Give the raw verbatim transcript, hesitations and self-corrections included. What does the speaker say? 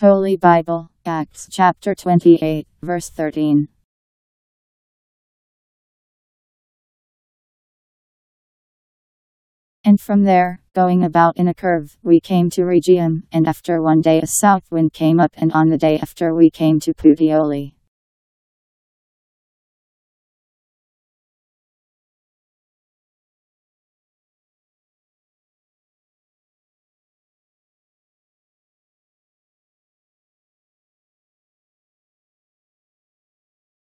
Holy Bible, Acts chapter twenty-eight, verse thirteen. And from there, going about in a curve, we came to Rhegium, and after one day a south wind came up, and on the day after we came to Puteoli.